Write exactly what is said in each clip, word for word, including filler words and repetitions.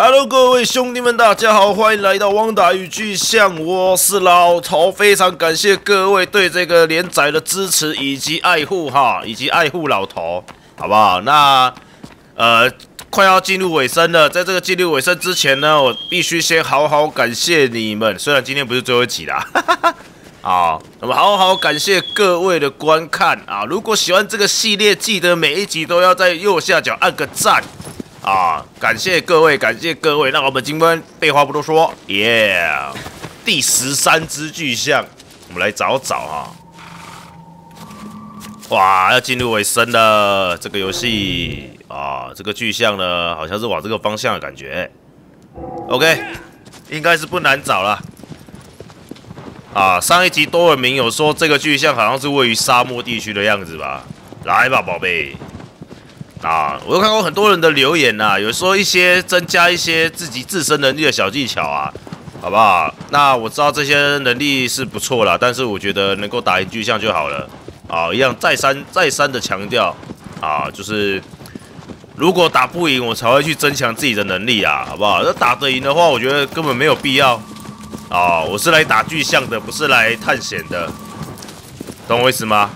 Hello， 各位兄弟们，大家好，欢迎来到汪达与巨像，我是老曹，非常感谢各位对这个连载的支持以及爱护哈，以及爱护老曹，好不好？那呃，快要进入尾声了，在这个进入尾声之前呢，我必须先好好感谢你们，虽然今天不是最后一集啦，哈哈哈。啊，那么好好感谢各位的观看啊！如果喜欢这个系列，记得每一集都要在右下角按个赞。 啊！感谢各位，感谢各位。那我们今天废话不多说，耶、yeah ！第十三只巨象，我们来找找啊！哇，要进入尾声了，这个游戏啊，这个巨象呢，好像是往这个方向的感觉。OK， 应该是不难找了。啊，上一集多尔明有说这个巨象好像是位于沙漠地区的样子吧？来吧，宝贝。 啊，我有看过很多人的留言呐、啊，有说一些增加一些自己自身能力的小技巧啊，好不好？那我知道这些能力是不错啦，但是我觉得能够打赢巨象就好了。啊，一样再三再三的强调，啊，就是如果打不赢，我才会去增强自己的能力啊，好不好？那打得赢的话，我觉得根本没有必要。啊，我是来打巨象的，不是来探险的，懂我意思吗？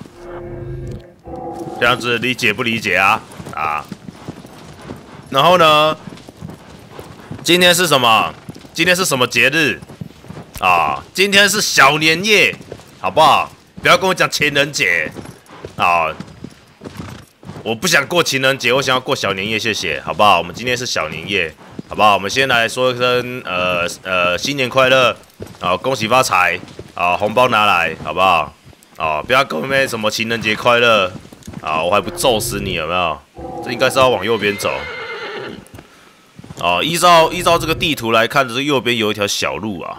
这样子理解不理解啊？ 啊，然后呢？今天是什么？今天是什么节日？啊，今天是小年夜，好不好？不要跟我讲情人节啊！我不想过情人节，我想要过小年夜，谢谢，好不好？我们今天是小年夜，好不好？我们先来说一声，呃呃，新年快乐啊，恭喜发财啊，红包拿来，好不好？啊，不要跟我们什么情人节快乐。 啊！我还不揍死你，有没有？这应该是要往右边走。啊，依照依照这个地图来看，这右边有一条小路啊。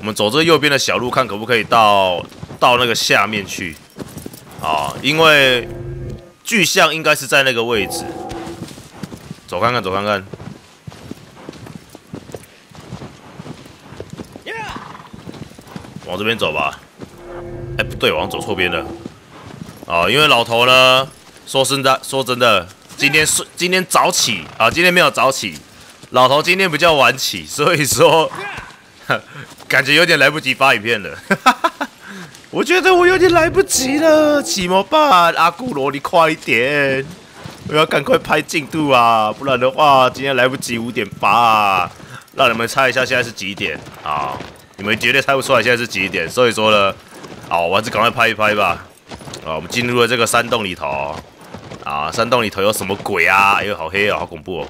我们走这右边的小路，看可不可以到到那个下面去。啊，因为巨象应该是在那个位置。走看看，走看看。往这边走吧。哎，不对，我好像走错边了。 哦，因为老头呢，说真的，说真的，今天睡，今天早起啊，今天没有早起，老头今天比较晚起，所以说，感觉有点来不及发影片了，我觉得我有点来不及了，怎么办？阿古罗，你快一点，我要赶快拍进度啊，不然的话今天来不及五点八啊，让你们猜一下现在是几点啊？你们绝对猜不出来现在是几点，所以说呢，啊，我还是赶快拍一拍吧。 啊，我们进入了这个山洞里头，啊，山洞里头有什么鬼啊？哎呦，好黑哦，好恐怖哦！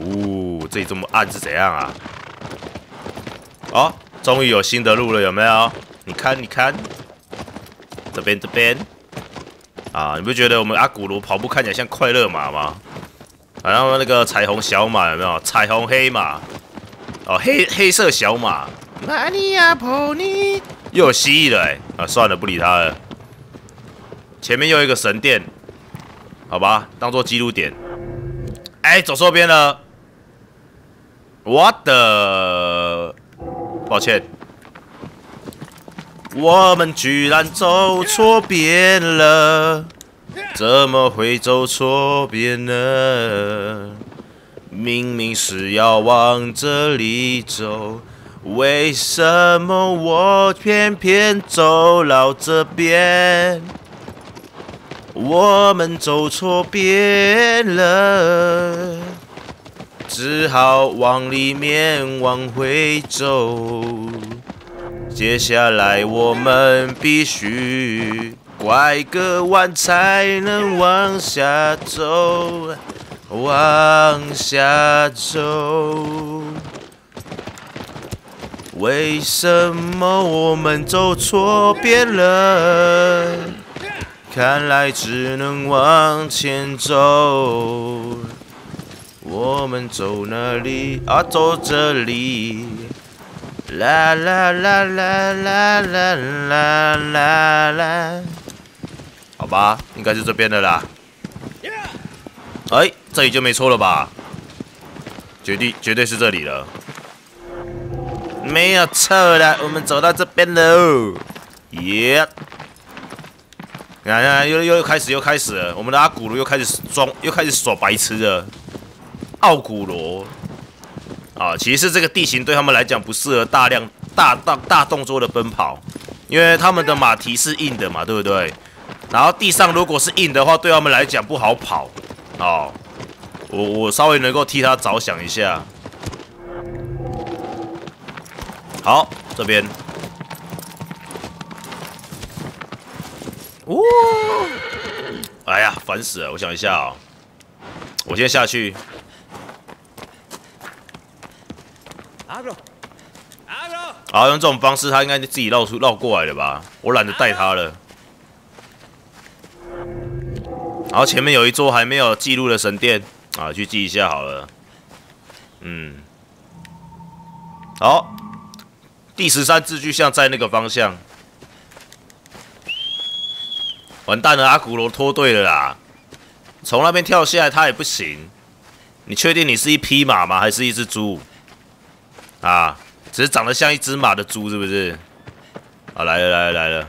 呜、哦，这里这么暗是怎样啊？哦，终于有新的路了，有没有？你看，你看，这边这边，啊，你不觉得我们阿古罗跑步看起来像快乐马吗？好像那个彩虹小马有没有？彩虹黑马，哦，黑黑色小马，玛利亚波尼，又有蜥蜴了哎、欸！啊，算了，不理他了。 前面又有一个神殿，好吧，当做记录点。哎、欸，走错边了。我的，抱歉，我们居然走错边了，怎么会走错边呢？明明是要往这里走，为什么我偏偏走到这边？ 我们走错边了，只好往里面往回走。接下来我们必须拐个弯才能往下走，往下走。为什么我们走错边了？ 看来只能往前走，我们走哪里啊？走这里！啦啦啦啦啦啦啦啦啦！好吧，应该是这边的啦。哎，这里就没错了吧？绝对绝对是这里了，没有错了，我们走到这边喽，耶！ 看看，又又开始又开始了，我们的阿古鲁又开始装，又开始耍白痴了。奥古罗啊，其实这个地形对他们来讲不适合大量大大大动作的奔跑，因为他们的马蹄是硬的嘛，对不对？然后地上如果是硬的话，对他们来讲不好跑哦。我我稍微能够替他着想一下。好，这边。哦，哎呀，烦死了！我想一下哦，我先下去。好，用这种方式，他应该自己绕出绕过来了吧？我懒得带他了。 然后前面有一座还没有记录的神殿啊，去记一下好了。嗯，好，第十三字巨像在那个方向。完蛋了，阿古罗脱队了啦！从那边跳下来他也不行。你确定你是一匹马吗？还是一只猪？啊，只是长得像一只马的猪是不是？啊，来了来了来了。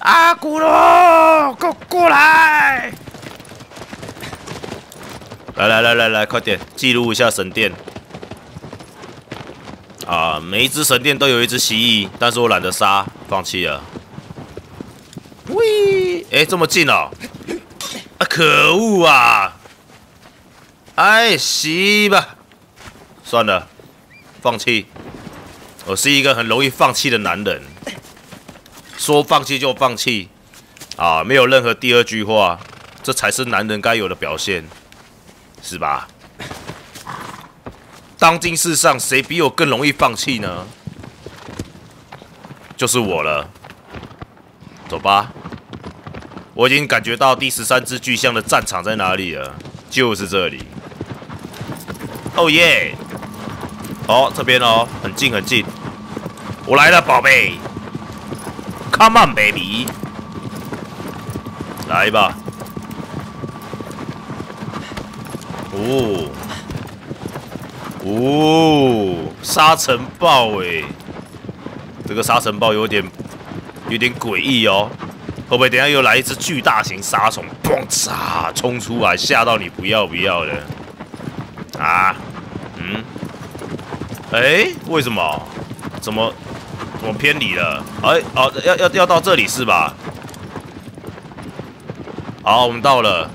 阿古罗，过过来！来来来来来，快点记录一下神殿。啊，每一只神殿都有一只蜥蜴，但是我懒得杀，放弃了。喂，哎、欸，这么近哦！啊，可恶啊！哎，蜥蜴吧，算了，放弃。我是一个很容易放弃的男人。 说放弃就放弃，啊，没有任何第二句话，这才是男人该有的表现，是吧？当今世上，谁比我更容易放弃呢？就是我了。走吧，我已经感觉到第十三只巨象的战场在哪里了，就是这里。哦耶！哦，这边哦，很近很近。我来了，宝贝。 Come on, baby， 来吧。哦，哦，沙尘暴哎，这个沙尘暴有点有点诡异哦。会不会等一下又来一只巨大型沙虫，砰嚓冲出来，吓到你不要不要的？啊，嗯，哎、欸，为什么？怎么？ 我偏离了，哎，哦，要要要到这里是吧？好，我们到了。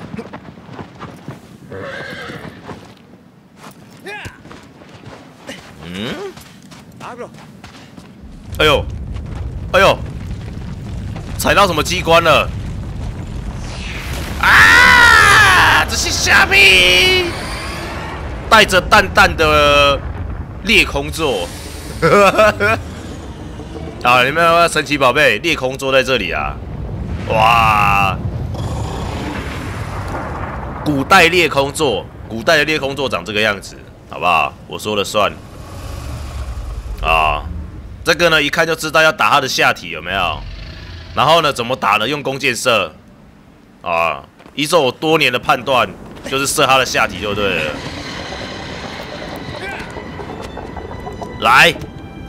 嗯？哎呦，哎呦，踩到什么机关了？啊！这是虾米？带着淡淡的裂空座。啊！你们神奇宝贝裂空坐在这里啊！哇，古代裂空座，古代的裂空座长这个样子，好不好？我说了算。啊，这个呢一看就知道要打他的下体有没有？然后呢怎么打呢？用弓箭射。啊，依照我多年的判断，就是射他的下体就对了。来，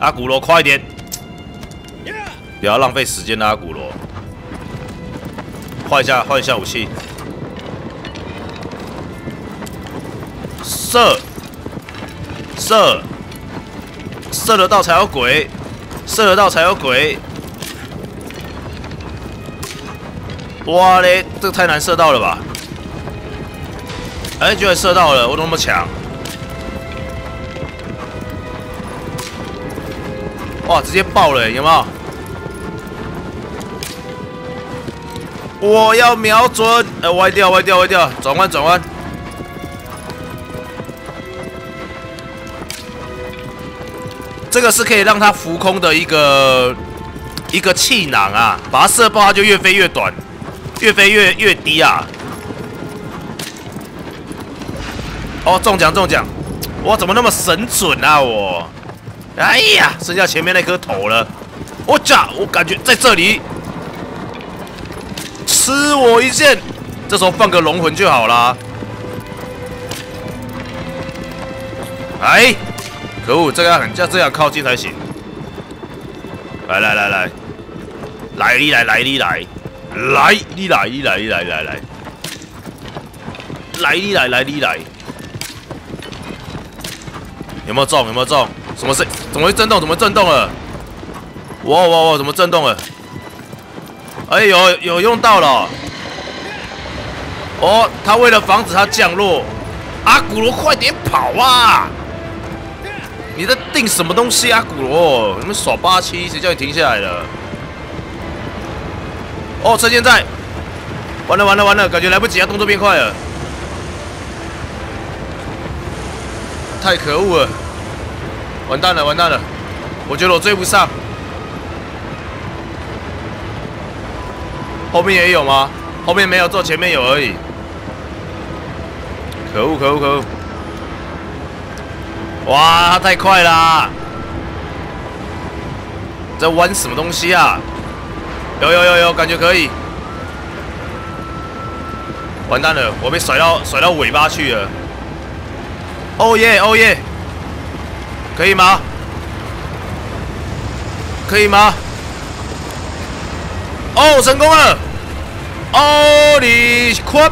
阿古罗，快点！ 不要浪费时间啦，阿古罗！换一下，换一下武器。射，射，射得到才有鬼，射得到才有鬼。哇嘞，这太难射到了吧？哎、欸，居然射到了！我怎么那么强？哇，直接爆了、欸，有没有？ 我要瞄准！哎、欸，歪掉，歪掉，歪掉！转弯，转弯！这个是可以让它浮空的一个一个气囊啊，把它射爆，它就越飞越短，越飞越越低啊！哦，中奖，中奖！我怎么那么神准啊我？哎呀，剩下前面那颗头了！我操，我感觉在这里。 吃我一剑！这时候放个龙魂就好啦。哎，可恶，这个要很要这样靠近才行。来来来来，来你来来你来，来你来你来你来来来，来你来来你来，有没有中？有没有中？什么事？怎么会震动？怎么震动了？哇哇哇！怎么震动了？哎，有有用到了。哦，他为了防止它降落，阿古罗快点跑啊！你在定什么东西？阿古罗，你们耍八七，谁叫你停下来了？哦，趁现在，完了完了完了，感觉来不及啊，动作变快了。 太可恶了！完蛋了，完蛋了！我觉得我追不上。后面也有吗？后面没有，只有前面有而已。可恶，可恶，可恶！哇，他太快啦！在弯什么东西啊？有有有有，感觉可以。完蛋了，我被甩到甩到尾巴去了。 哦耶哦耶， oh yeah, oh yeah. 可以吗？可以吗？哦、oh, ，成功了！哦，你快！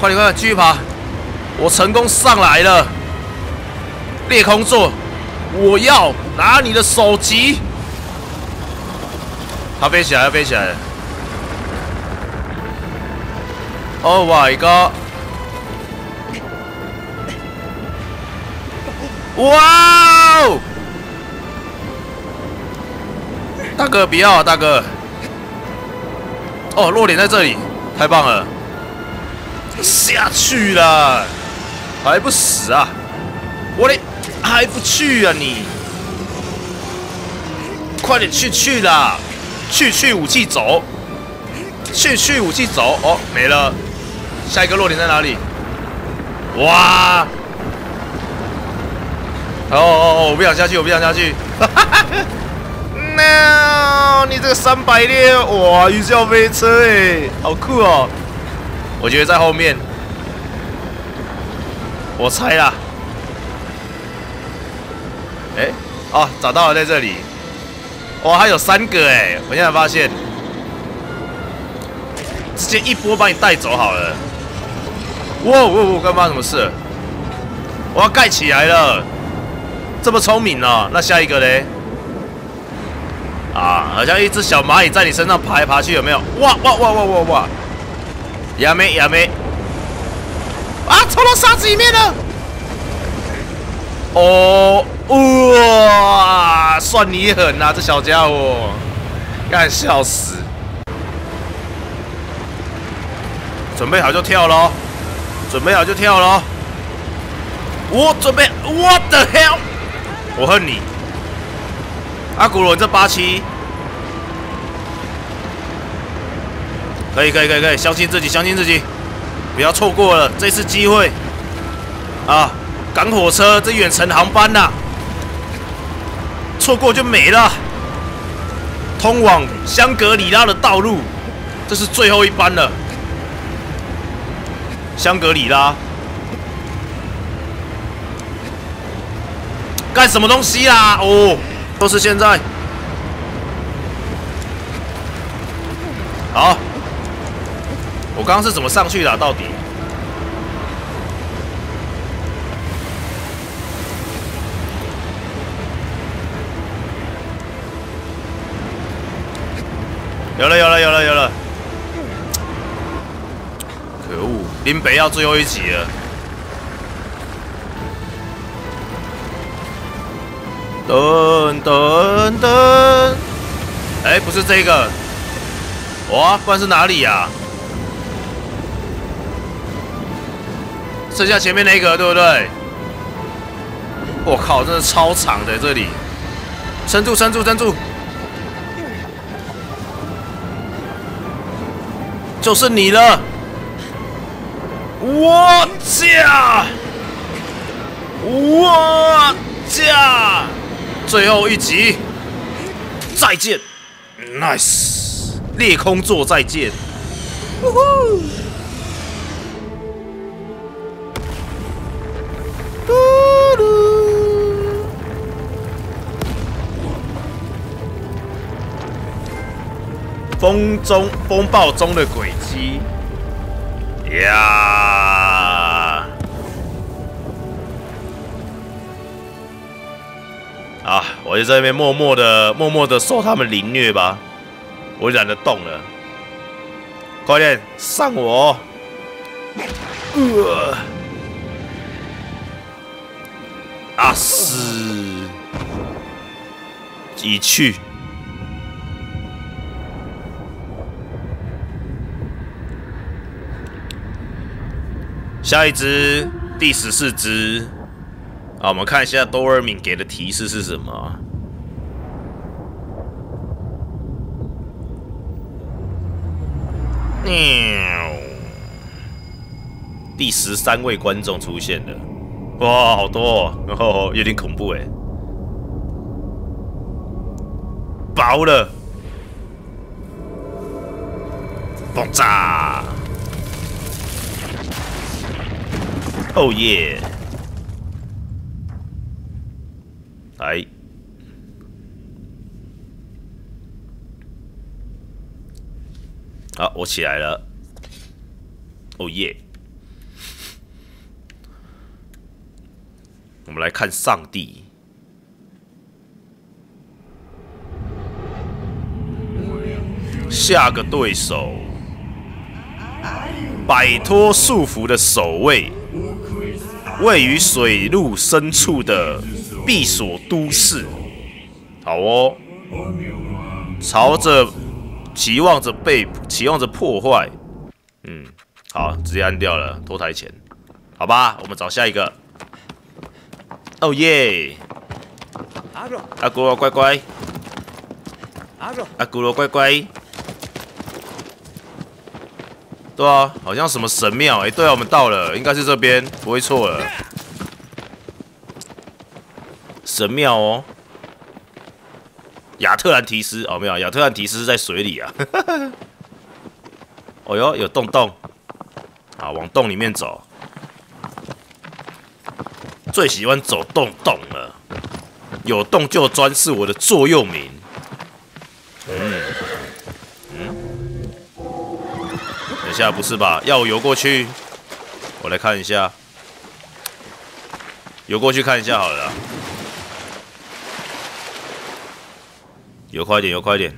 快点快点，继续爬！我成功上来了！裂空座，我要拿你的首级！它飞起来了，飞起来了！ Oh my god！ 哇哦！大哥不要啊，大哥！哦，落点在这里，太棒了！下去了，还不死啊！我嘞，还不去啊你！快点去去啦！去去武器走，去去武器走！哦，没了。 下一个落点在哪里？哇！哦哦哦！我不想下去，我不想下去！哈哈哈 ！No！ 你这个三百六，哇！云霄飞车哎，好酷哦！我觉得在后面，我猜啦。哎、欸，啊，找到了，在这里。哇，还有三个哎！我现在发现，直接一波把你带走好了。 哇哇哇！刚发生什么事？我要盖起来了，这么聪明哦。那下一个嘞？啊，好像一只小蚂蚁在你身上爬来爬去，有没有？哇哇哇哇哇哇！亚美亚美！啊，冲到沙子里面了！哦哇，算你狠啊，这小家伙，干笑死！准备好就跳咯。 准备好就跳咯！我准备 ，What the hell！ 我恨你，阿古罗，你这八七，可以可以可以可以，相信自己，相信自己，不要错过了这次机会啊！赶火车，这远程航班呐、啊，错过就没了。通往香格里拉的道路，这是最后一班了。 香格里拉，干什么东西啦？哦，都是现在。好，我刚刚是怎么上去的、啊？到底？有了，有了，有了，有了。 林北要最后一集了，噔噔噔！哎，不是这个，哇，不然是哪里呀、啊？剩下前面那个，对不对？我靠，真的超长的这里，撑住，撑住，撑住！就是你了。 我驾，我驾，最后一集，再见 ，nice， 裂空座再见，呜呼，嘟嘟，风中风暴中的轨迹，呀。我就在那边默默的、默默的受他们凌虐吧。我懒得动了，快点上我！呃，啊死！已去。 下一只，第十四只啊，我们看一下多尔敏给的提示是什么。喵！第十三位观众出现了，哇，好多哦，哦有点恐怖哎，薄了，爆炸！ 哦耶！哎，好，我起来了。哦耶！我们来看上帝。下个对手，摆脱束缚的守卫。 位于水路深处的闭锁都市，好哦，朝着期望着被期望着破坏，嗯，好，直接按掉了，多台前，好吧，我们找下一个。哦耶！阿古罗乖乖，阿古罗乖乖，对啊，好像什么神庙，哎、欸，对啊，我们到了，应该是这边，不会错了。神庙哦，亚特兰提斯哦，没有，亚特兰提斯是在水里啊。哦哟，有洞洞，啊，往洞里面走。最喜欢走洞洞了，有洞就钻是我的座右铭。嗯。 等下不是吧？要我游过去，我来看一下，游过去看一下好了啦。游快点，游快点！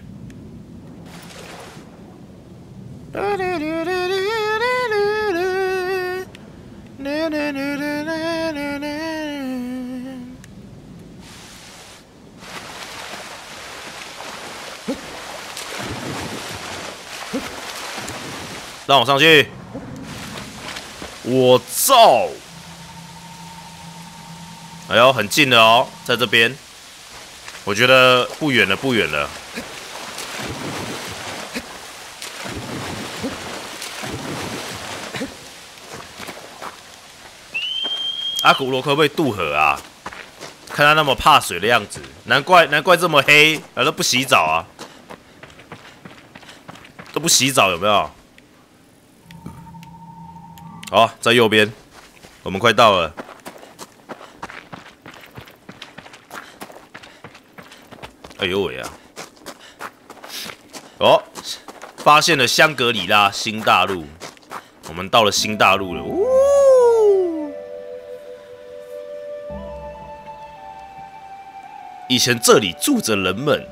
让我上去！我造！哎呦，很近了哦，在这边，我觉得不远了，不远了。阿古罗可不可以渡河啊？看他那么怕水的样子，难怪难怪这么黑，啊都不洗澡啊，都不洗澡有没有？ 好、哦，在右边，我们快到了。哎呦喂啊！哦，发现了香格里拉新大陆，我们到了新大陆了。呜、哦！以前这里住着人们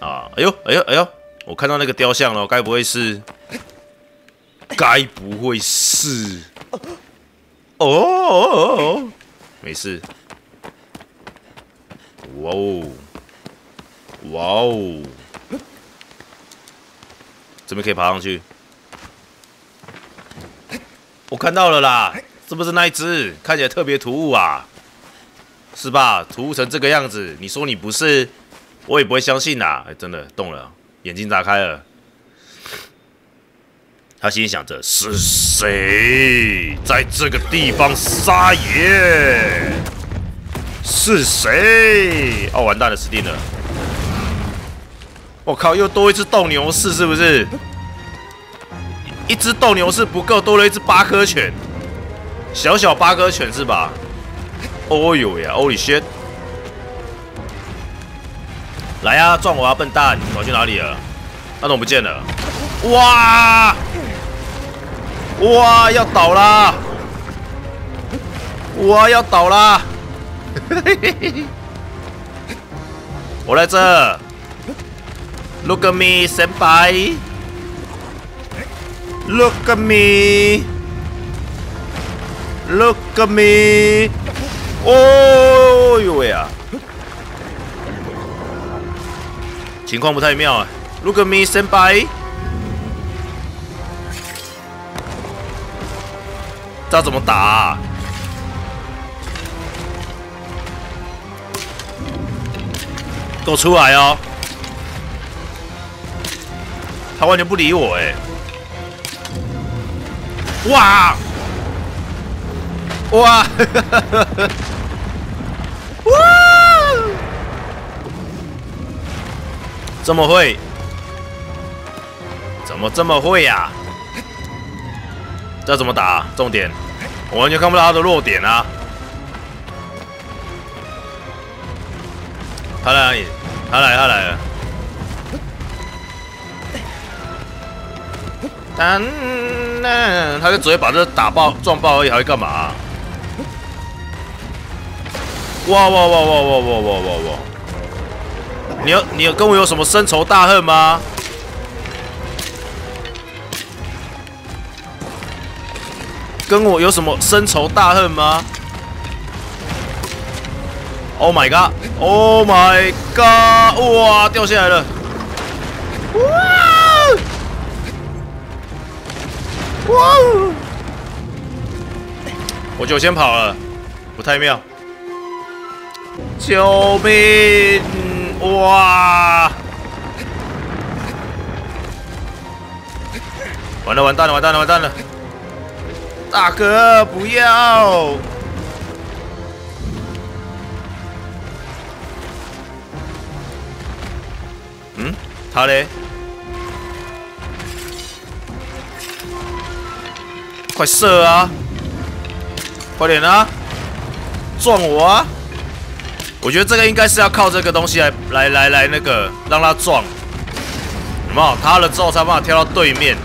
啊！哎呦，哎呦，哎呦！我看到那个雕像了，该不会是？该不会是？ 哦哦哦！没事。哇哦，哇哦！这边可以爬上去。我看到了啦，是不是那一只？看起来特别突兀啊，是吧？突兀成这个样子，你说你不是，我也不会相信啦。哎，真的动了，眼睛打开了。 他心里想着：“是谁在这个地方撒野？是谁？”哦，完蛋了，死定了！我靠，又多一只斗牛士，是不是？一只斗牛士不够，多了一只八哥犬，小小八哥犬是吧？哦呦呀，哦你先！来啊，撞我啊，笨蛋！跑去哪里了？那怎么不见了？ 哇！哇，要倒啦！哇，要倒啦！我来这 ，Look at me， 先輩 ，Look at me，Look at me， 哦呦喂啊！情况不太妙啊 ！Look at me， 先輩，这怎么打、啊？ 给我出来哦！他完全不理我哎、欸！哇哇哇！这么会？怎么这么会呀、啊？这怎么打、啊？重点，我完全看不到他的弱点啊！他来哪里？ 他来，他来了！但那他就只会把这打爆、撞爆而已，还会干嘛、啊？哇哇哇哇哇哇哇哇哇！你有你有跟我有什么深仇大恨吗？跟我有什么深仇大恨吗 ？Oh my god！ Oh my god！ 哇，掉下来了！哇！哇！我就先跑了，不太妙！救命！哇！完了，完蛋了，完蛋了，完蛋了！大哥，不要！ 嗯，他嘞？快射啊！快点啊！撞我啊！我觉得这个应该是要靠这个东西来来来来那个让他撞，有没有？他了之后才办法跳到对面。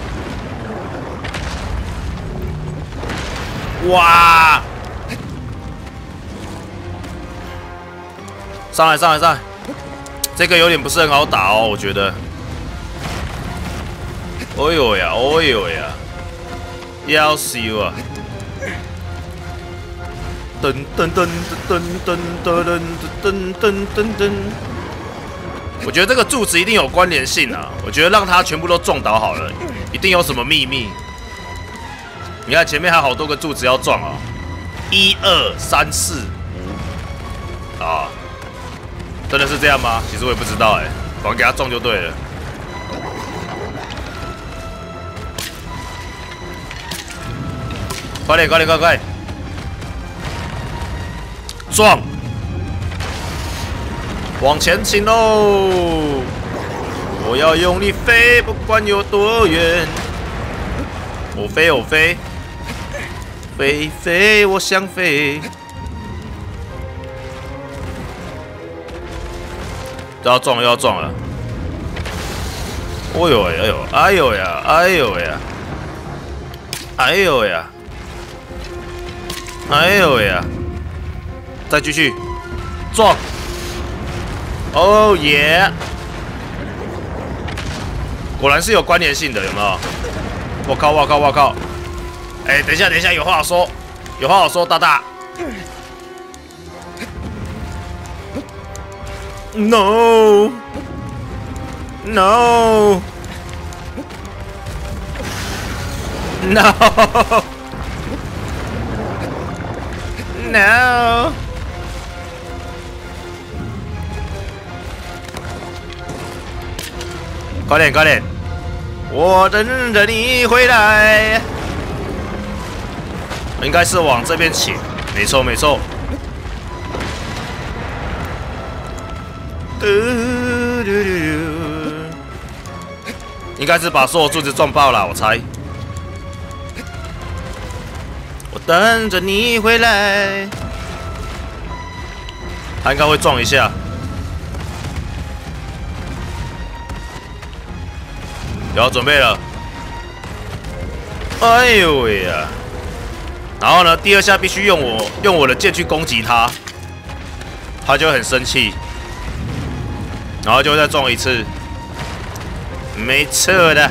哇！上来上来上来！ 这个有点不是很好打哦，我觉得。哦呦呀，哦呦呀，要死啊！噔噔噔噔噔噔噔噔噔噔噔。我觉得这个柱子一定有关联性啊！我觉得让他全部都撞倒好了，一定有什么秘密。你看前面还有好多个柱子要撞哦，一二三四五啊。 真的是这样吗？其实我也不知道哎、欸，反正给他撞就对了。快点，快点，快快！撞！往前行喽！我要用力飞，不管有多远。我飞，我飞，飞飞，我想飞。 都要撞，又要撞了！哦呦哎呦，哎呦呀，哎呦呀，哎呦呀，哎呦呀！再继续撞！哦耶！果然是有关联性的，有没有？我靠，我靠，我靠！哎，等一下，等一下，有话好说，有话好说，大大。 No, no, no, no. 快点，快点！我等着你回来。应该是往这边起，没错，没错。 应该是把所有柱子撞爆了，我猜。我等着你回来。他应该会撞一下。有准备了。哎呦喂呀！然后呢，第二下必须用我用我的剑去攻击他，他就会很生气。然后就再中一次，没错的。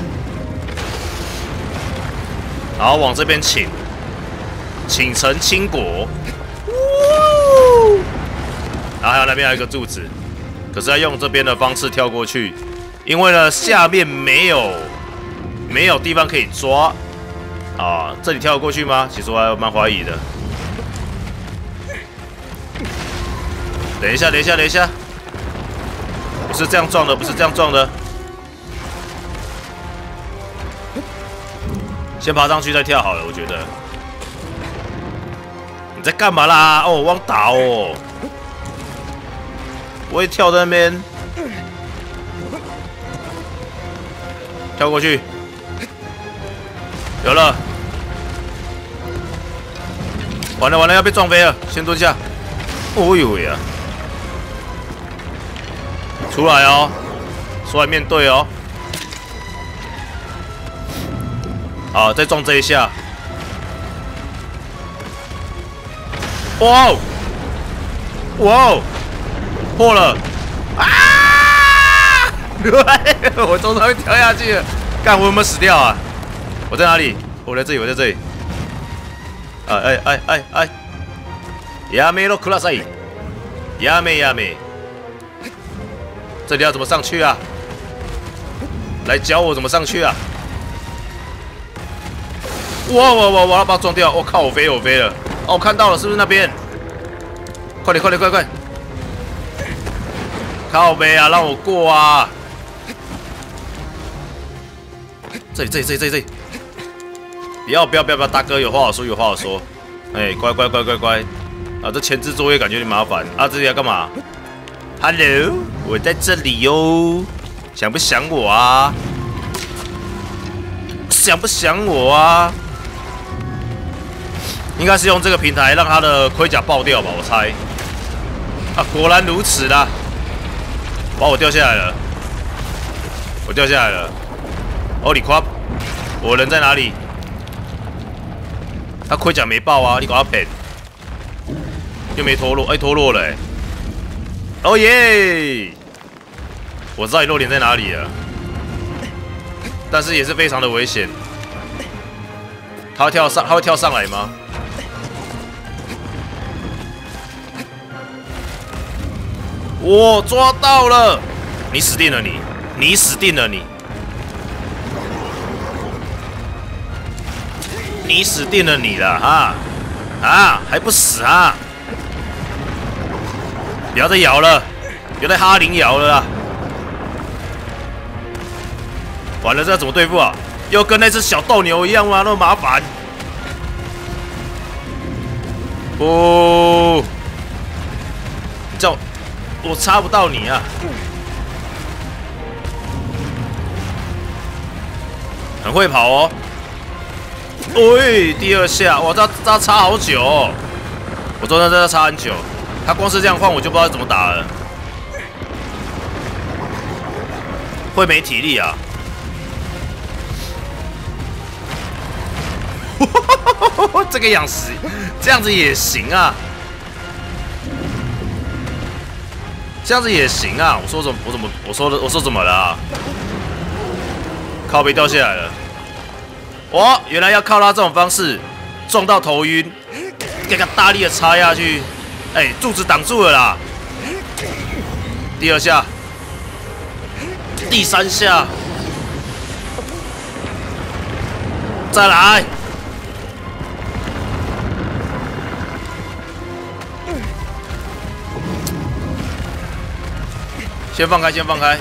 然后往这边请，请成青果。然后还有那边还有一个柱子，可是要用这边的方式跳过去，因为呢下面没有没有地方可以抓啊。这里跳得过去吗？其实我还蛮怀疑的。 等一下，等一下，等一下！不是这样撞的，不是这样撞的。先爬上去再跳好了，我觉得。你在干嘛啦？哦，忘打哦！我也跳在那边，跳过去。有了！完了完了，要被撞飞了！先蹲下。哦呦呀！ 出来哦，出来面对哦。好，再撞这一下。哇哦，哇哦，破了！啊！我从上面跳下去了，干我有没有死掉啊？我在哪里？我在这里，我在这里。哎哎哎哎哎！やめろください。やめやめ。 这里要怎么上去啊？来教我怎么上去啊！哇哇哇！我要把它撞掉！我靠！我飞！我飞了！哦，我看到了，是不是那边？快点！快点！快快！靠背啊！让我过啊！这里！这里！这里！这里！这里！不要！不要！不要！不要！大哥有话好说，有话好说！哎，乖乖乖乖乖！啊，这前置作业感觉有点麻烦啊！这里要干嘛 ？Hello。 我在这里哟，想不想我啊？想不想我啊？应该是用这个平台让他的盔甲爆掉吧，我猜。啊，果然如此啦！哇，我掉下来了，我掉下来了。哦，你夸我人在哪里？他盔甲没爆啊，你给他扁，又没脱落，哎、欸，脱落了、欸。 哦耶！ Oh yeah! 我知道你落点在哪里了，但是也是非常的危险。他会跳上，他会跳上来吗？我抓到了！你死定了你！你死定了你！你死定了你了哈！啊，还不死啊！ 不要再摇了，别再哈林摇了啦！完了，这要怎么对付啊？又跟那只小斗牛一样吗？那么麻烦！不，你叫我，我插不到你啊！很会跑哦！喂、哎，第二下，哇，这这插好久、哦，我昨天真的插很久。 他光是这样换，我就不知道怎么打了，会没体力啊！这个样子，这样子也行啊，这样子也行啊！我说怎么，我怎么，我说的，我说怎么了啊？靠背掉下来了，哦，原来要靠他这种方式撞到头晕，给他大力的插下去。 哎、欸，柱子挡住了啦！第二下，第三下，再来！先放开，先放开！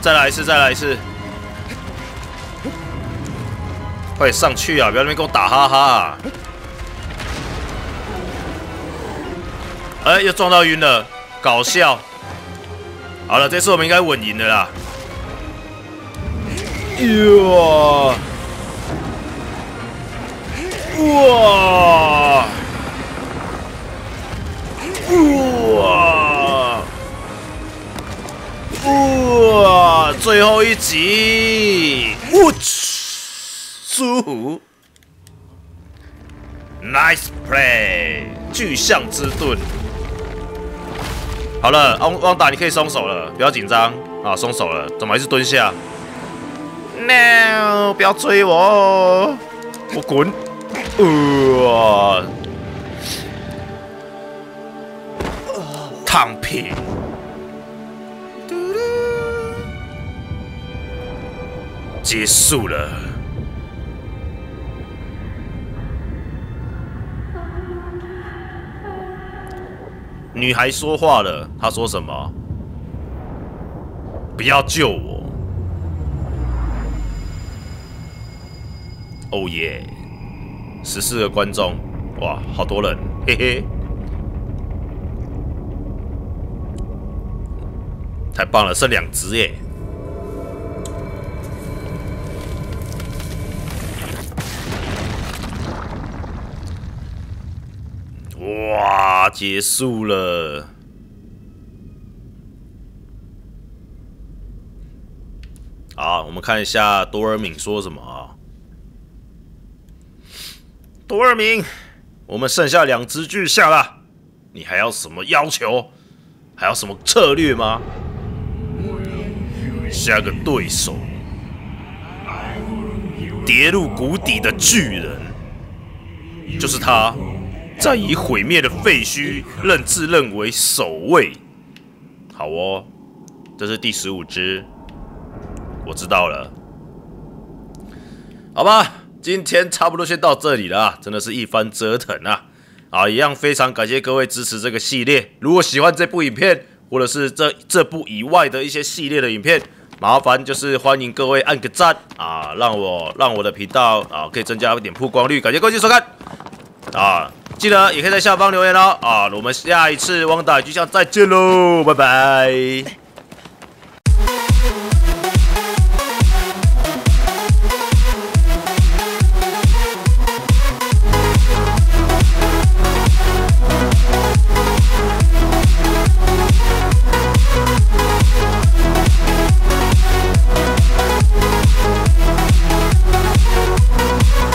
再来一次，再来一次！快上去啊！不要那边给我打哈哈、啊！ 哎、欸，又撞到晕了，搞笑。好了，这次我们应该稳赢的啦。哇！哇！哇！哇！最后一集，我去，舒服。Nice play， 巨象之盾。好了，汪汪达，你可以松手了，不要紧张啊，松手了，怎么还是蹲下 ？No， 不要追我、哦，我滚！呃，躺平。结束了。女孩说话了，她说什么？不要救我！哦耶！十四个观众，哇，好多人，嘿嘿，太棒了，剩两只耶！ 哇，结束了！好，我们看一下多尔敏说什么啊？多尔敏，我们剩下两只巨象了，你还要什么要求？还要什么策略吗？下个对手，跌入谷底的巨人，就是他。 再以毁灭的废墟认自认为首位，好哦，这是第十五只，我知道了，好吧，今天差不多先到这里了、啊，真的是一番折腾啊！啊，一样非常感谢各位支持这个系列，如果喜欢这部影片，或者是这这部以外的一些系列的影片。 麻烦就是欢迎各位按个赞啊，让我让我的频道啊可以增加一点曝光率，感谢各位收看啊，记得也可以在下方留言哦啊，我们下一次汪达与巨象再见喽，拜拜。